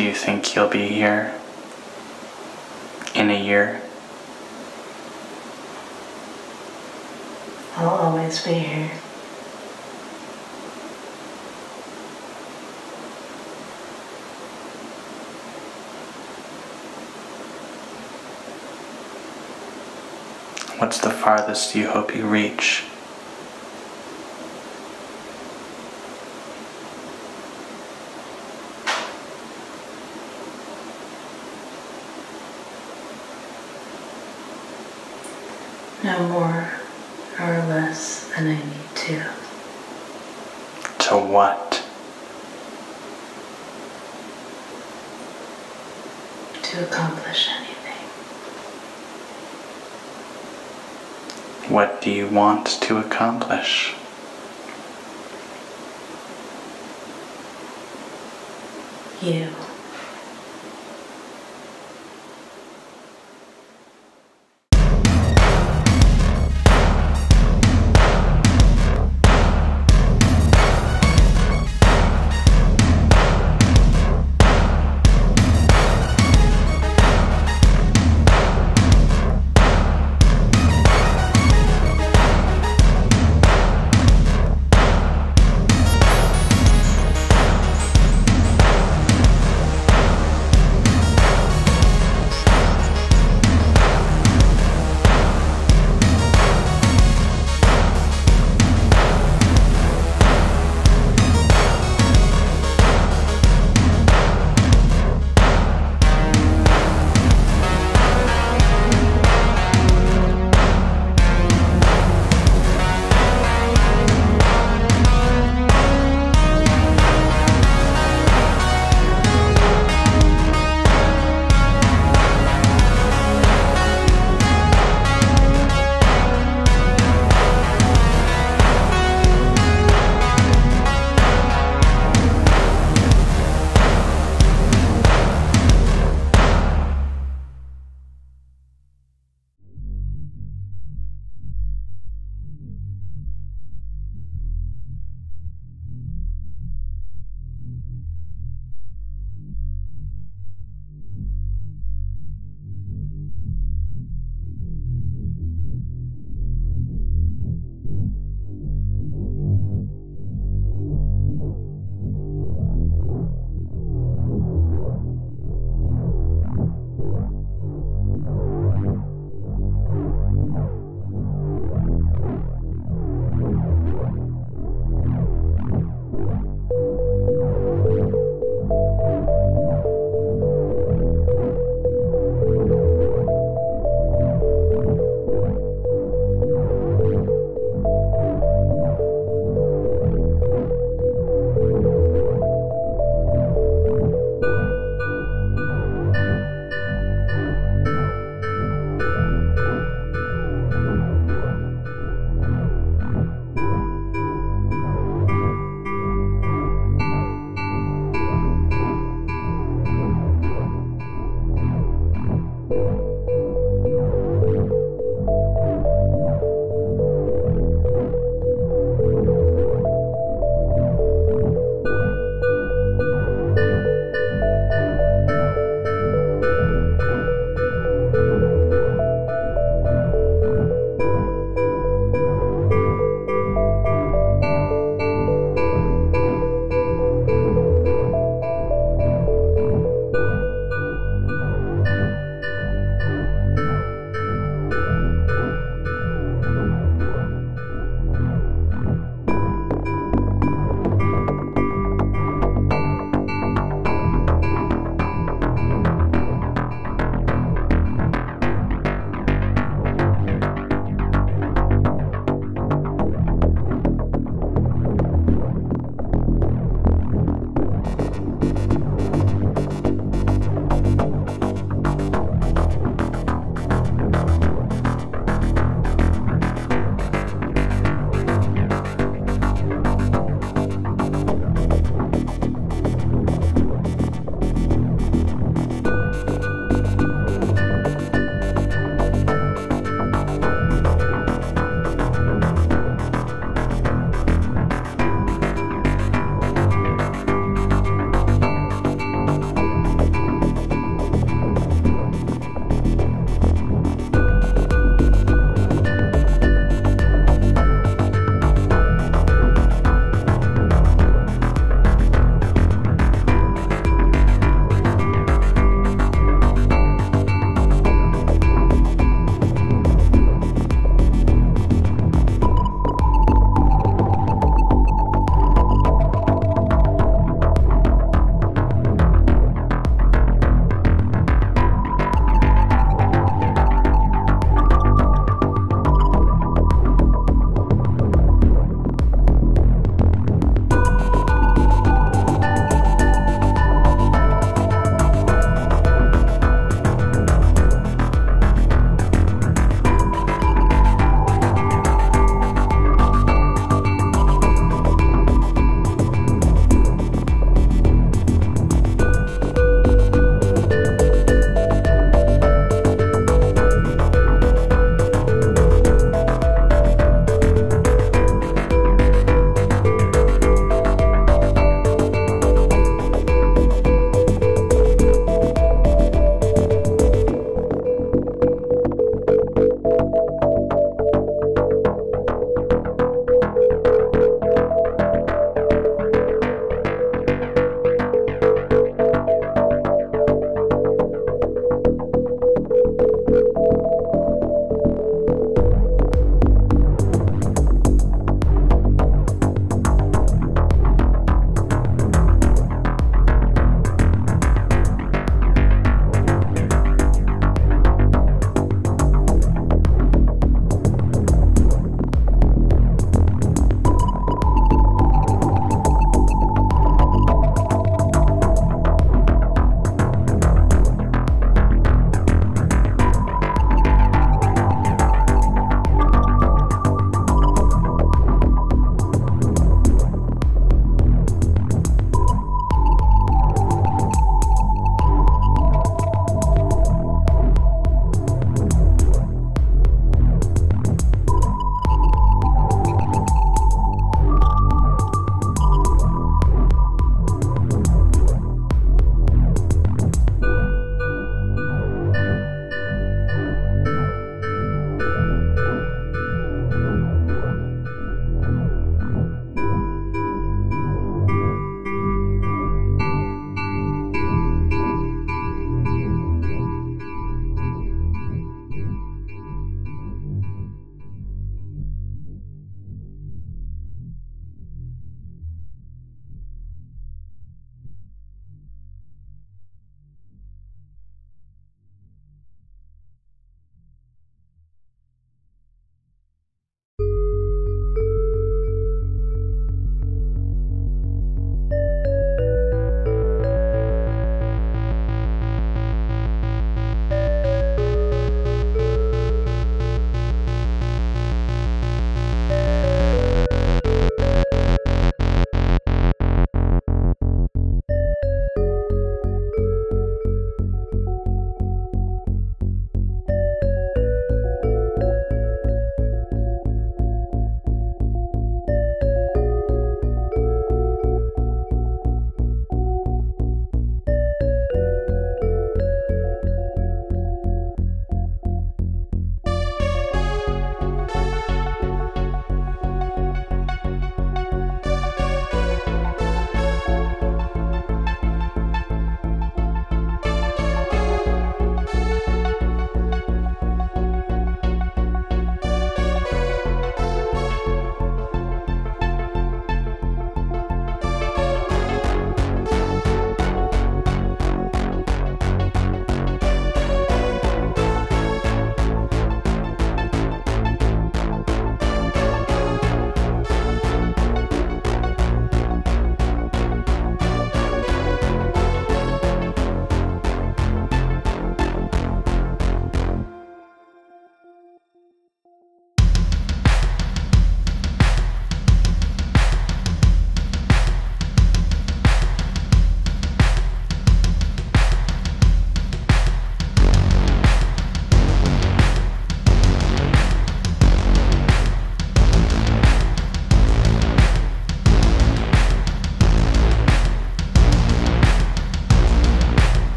Do you think you'll be here in a year? I'll always be here. What's the farthest you hope you reach? No more or less than I need to. To what? To accomplish anything. What do you want to accomplish? You.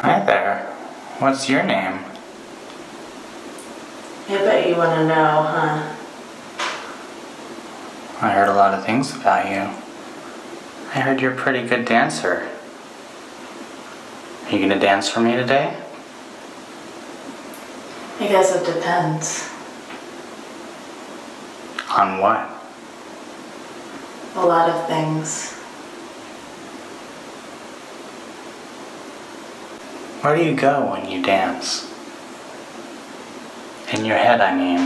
Hi there. What's your name? I bet you want to know, huh? I heard a lot of things about you. I heard you're a pretty good dancer. Are you gonna dance for me today? I guess it depends. On what? A lot of things. Where do you go when you dance? In your head, I mean.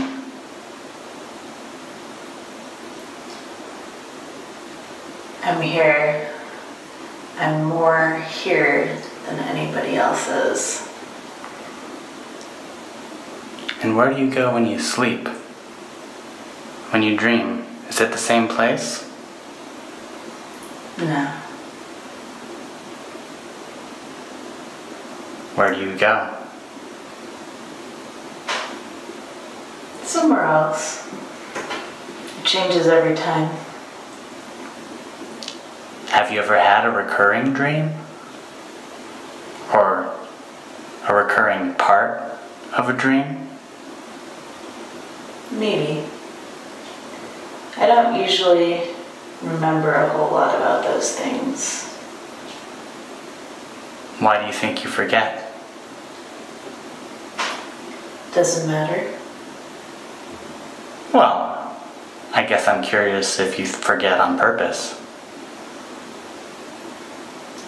I'm here. I'm more here than anybody else is. And where do you go when you sleep? When you dream? Is it the same place? No. Where do you go? Somewhere else. It changes every time. Have you ever had a recurring dream? Or a recurring part of a dream? Maybe. I don't usually remember a whole lot about those things. Why do you think you forget? Doesn't matter. Well, I guess I'm curious if you forget on purpose.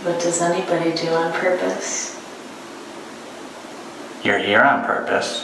What does anybody do on purpose? You're here on purpose.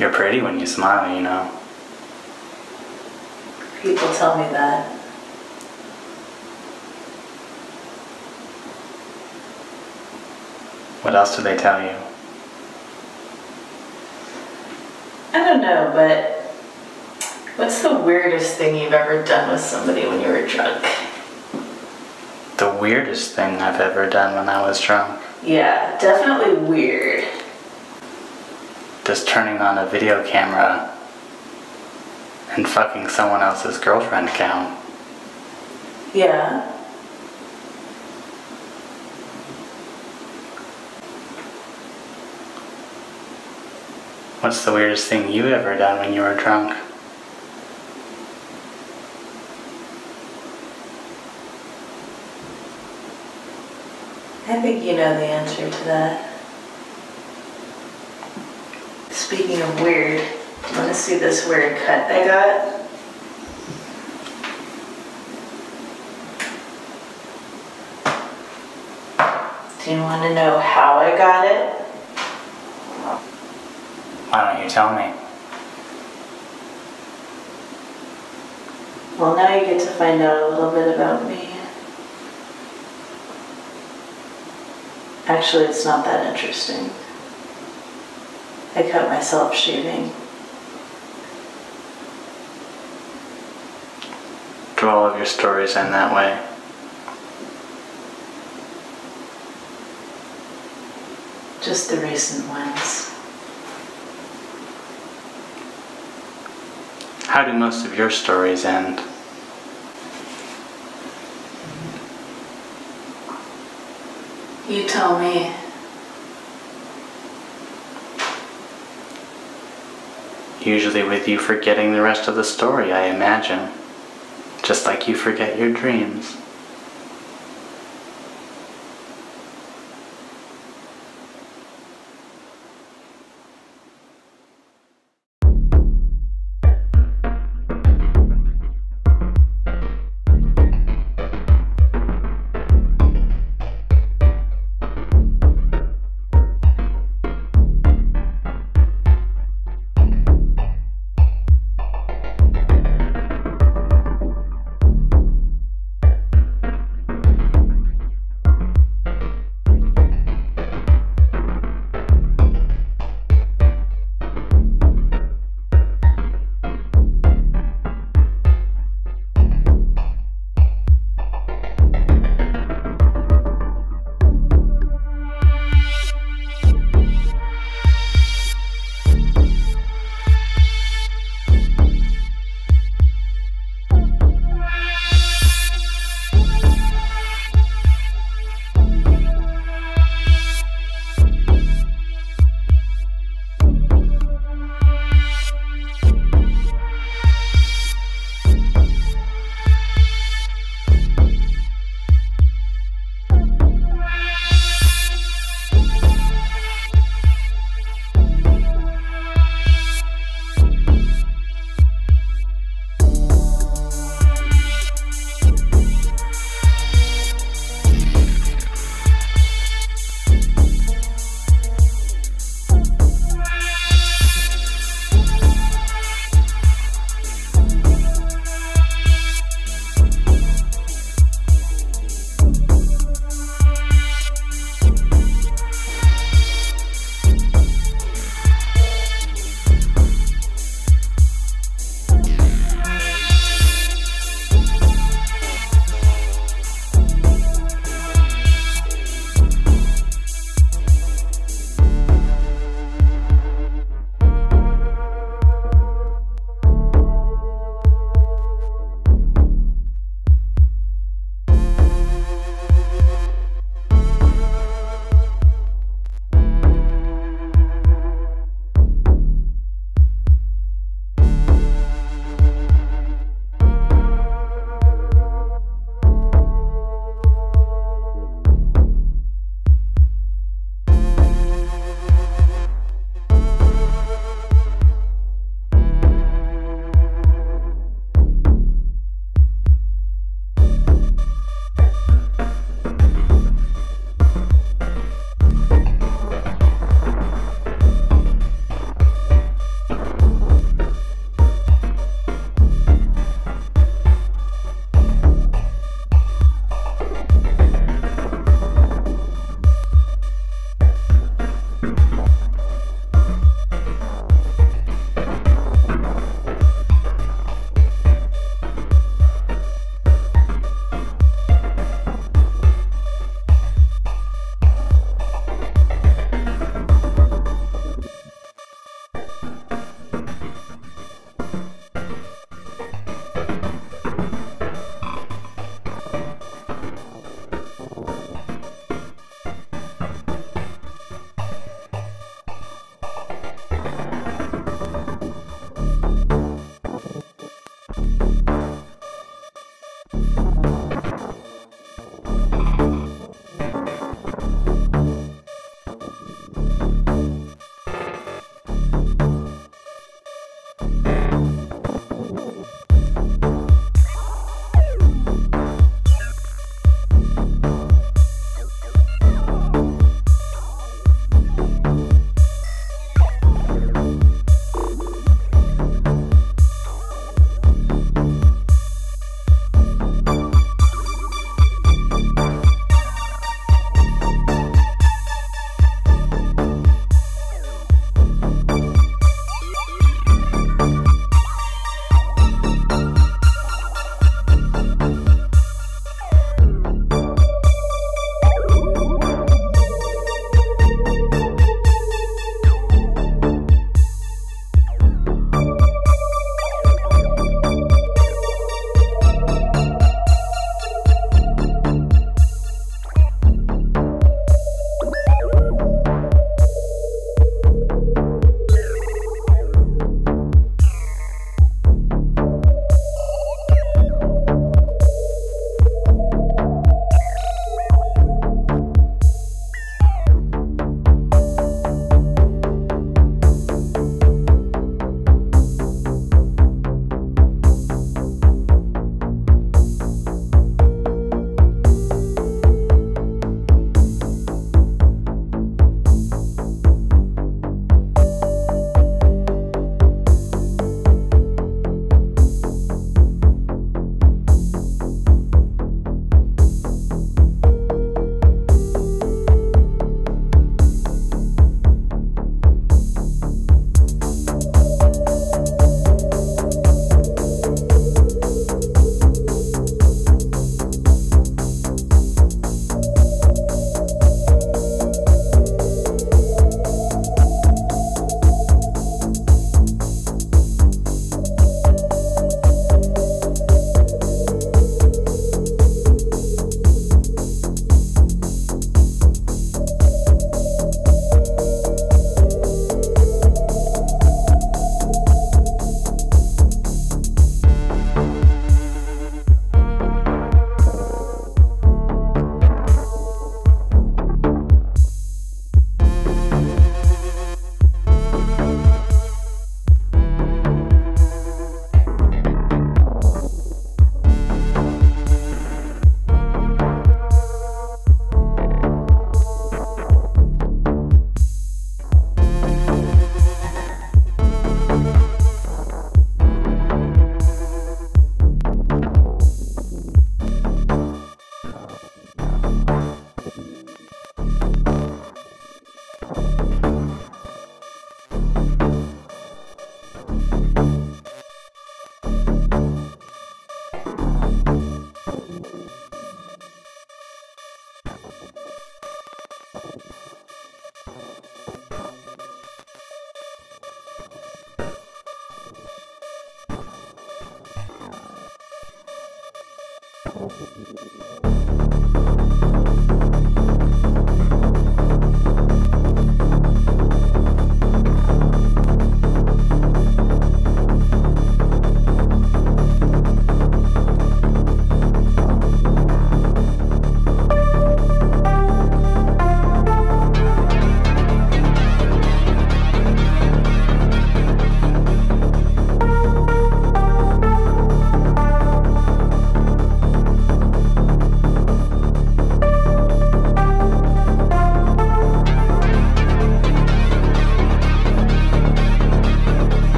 You're pretty when you smile, you know. People tell me that. What else do they tell you? I don't know, but what's the weirdest thing you've ever done with somebody when you were drunk? The weirdest thing I've ever done when I was drunk? Yeah, definitely weird. Just turning on a video camera and fucking someone else's girlfriend count. Yeah. What's the weirdest thing you've ever done when you were drunk? I think you know the answer to that. Speaking of weird, I want to see this weird cut I got. Do you want to know how I got it? Why don't you tell me? Well, now you get to find out a little bit about me. Actually, it's not that interesting. I cut myself shaving. Do all of your stories end that way? Just the recent ones. How do most of your stories end? You tell me. Usually with you forgetting the rest of the story, I imagine. Just like you forget your dreams.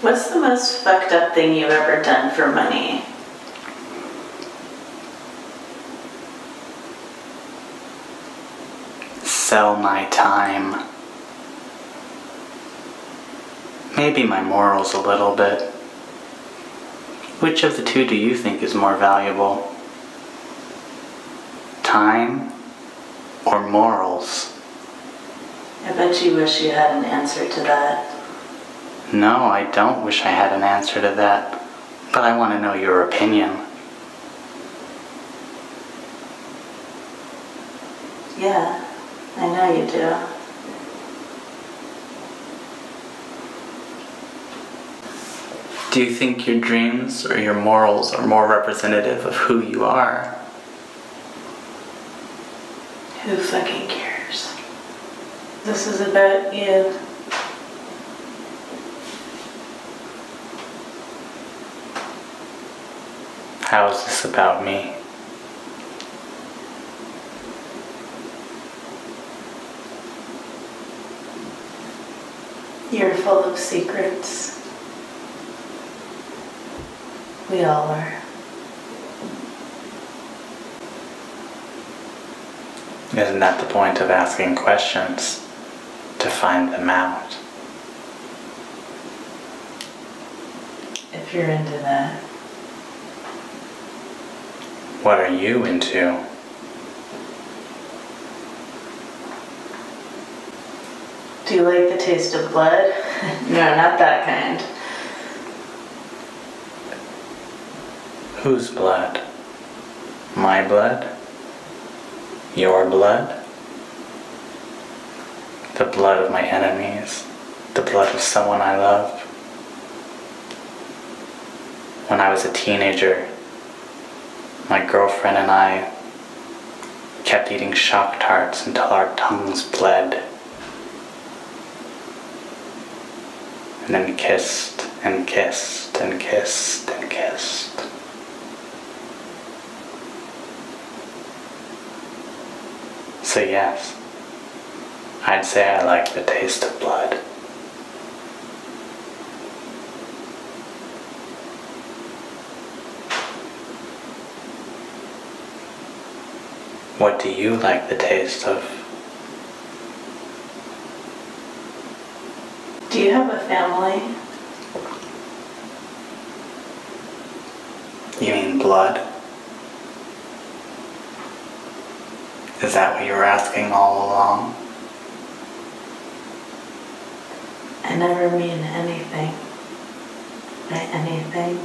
What's the most fucked up thing you've ever done for money? Sell my time. Maybe my morals a little bit. Which of the two do you think is more valuable? Time or morals? I bet you wish you had an answer to that. No, I don't wish I had an answer to that, but I want to know your opinion. Yeah, I know you do. Do you think your dreams or your morals are more representative of who you are? Who fucking cares? This is about you. How is this about me? You're full of secrets. We all are. Isn't that the point of asking questions? To find them out. If you're into that. What are you into? Do you like the taste of blood? No, not that kind. Whose blood? My blood? Your blood? The blood of my enemies? The blood of someone I loved? When I was a teenager, my girlfriend and I kept eating shock tarts until our tongues bled. And then kissed and kissed and kissed and kissed. So yes, I'd say I like the taste of blood. What do you like the taste of? Do you have a family? You mean blood? Is that what you were asking all along? I never mean anything by anything.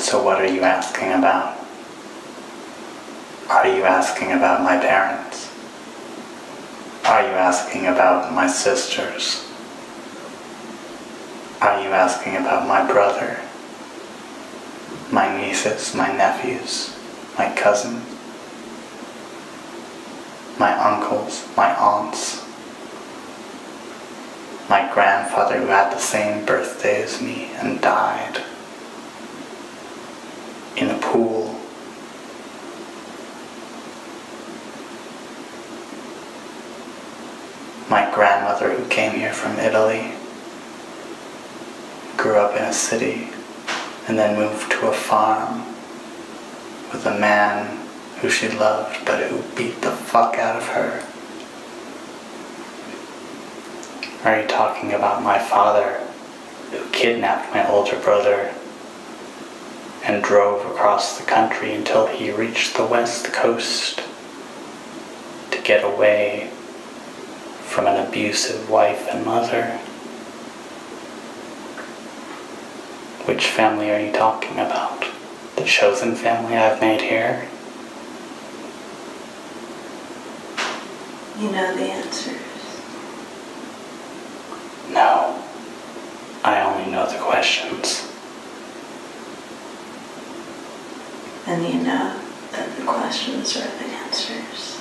So what are you asking about? Are you asking about my parents? Are you asking about my sisters? Are you asking about my brother? My nieces, my nephews, my cousin, my uncles, my aunts, my grandfather who had the same birthday as me and died in a pool? My grandmother who came here from Italy, grew up in a city, and then moved to a farm with a man who she loved but who beat the fuck out of her. Are you talking about my father who kidnapped my older brother and drove across the country until he reached the west coast to get away from an abusive wife and mother? Which family are you talking about? The chosen family I've made here? You know the answers. No. I only know the questions. And you know that the questions are the answers.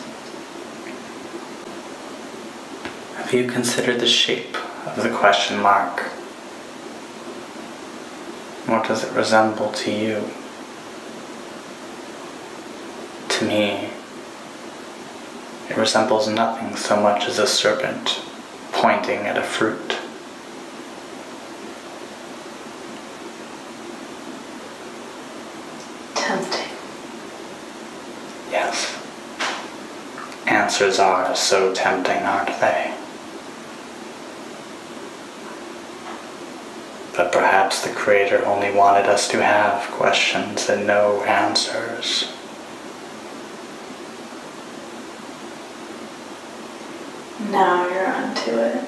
Have you considered the shape of the question mark? What does it resemble to you? To me, it resembles nothing so much as a serpent pointing at a fruit. answers are so tempting, aren't they? But perhaps the Creator only wanted us to have questions and no answers. Now you're onto it.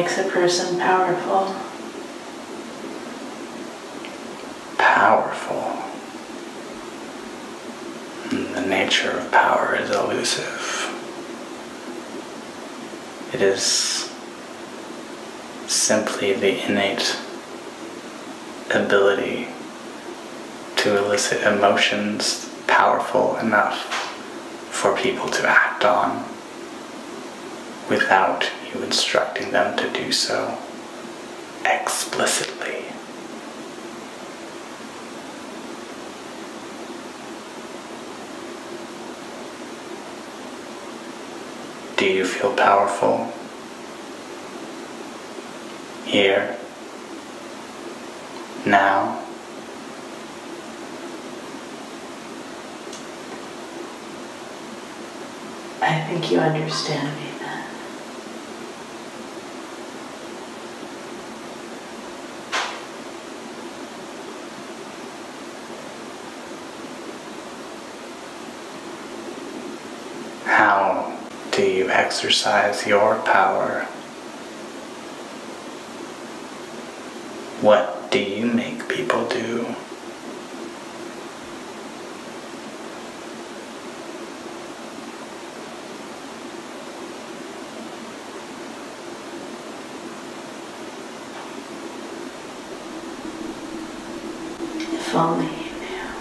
makes a person powerful? Powerful. The nature of power is elusive. It is simply the innate ability to elicit emotions powerful enough for people to act on without you instructing them to do so explicitly. Do you feel powerful? Here, now? I think you understand me then. How do you exercise your power? What do you make people do? If only you knew.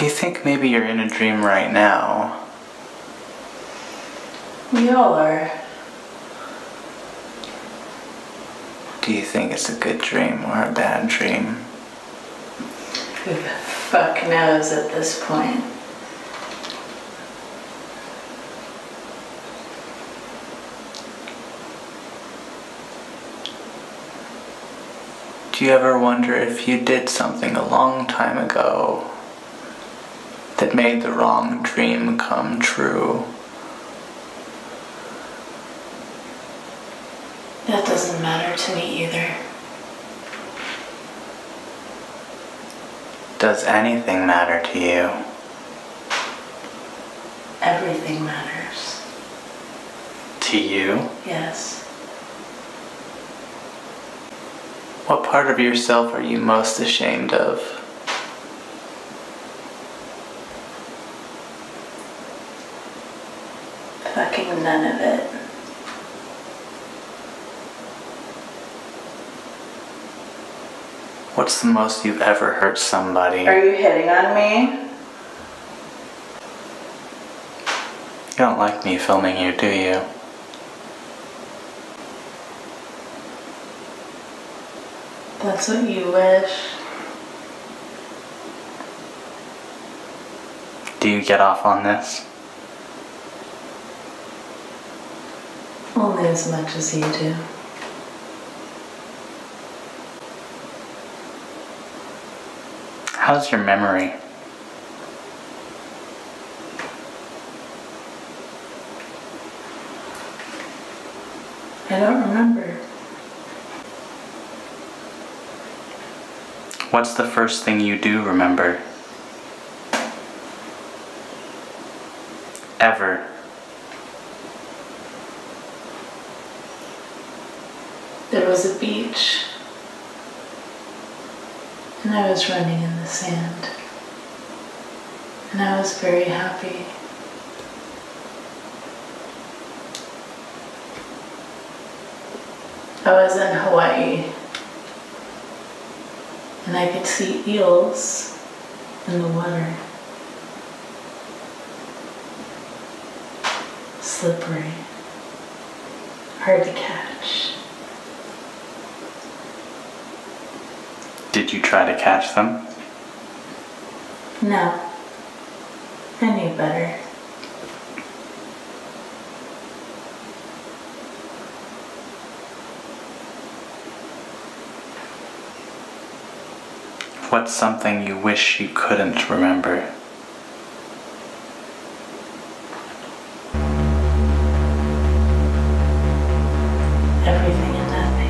Do you think maybe you're in a dream right now? We all are. Do you think it's a good dream or a bad dream? Who the fuck knows at this point? Do you ever wonder if you did something a long time ago that made the wrong dream come true? That doesn't matter to me either. Does anything matter to you? Everything matters. To you? Yes. What part of yourself are you most ashamed of? Fucking none of it. What's the most you've ever hurt somebody? Are you hitting on me? You don't like me filming you, do you? That's what you wish. Do you get off on this? Only as much as you do. How's your memory? I don't remember. What's the first thing you do remember? Ever. There was a beach, and I was running in the sand, and I was very happy. I was in Hawaii. And I could see eels in the water. Slippery. Hard to catch. Did you try to catch them? No. I knew better. What's something you wish you couldn't remember? Everything and nothing.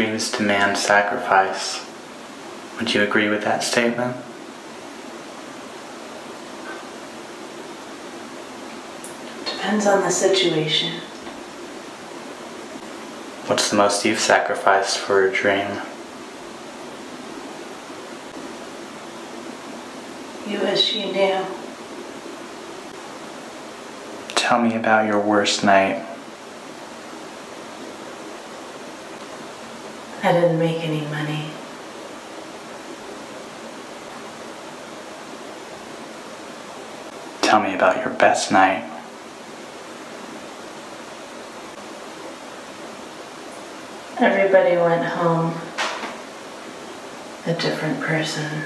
extremes demand sacrifice. Would you agree with that statement? Depends on the situation. What's the most you've sacrificed for a dream? You wish you knew. Tell me about your worst night. I didn't make any money. Tell me about your best night. Everybody went home a different person.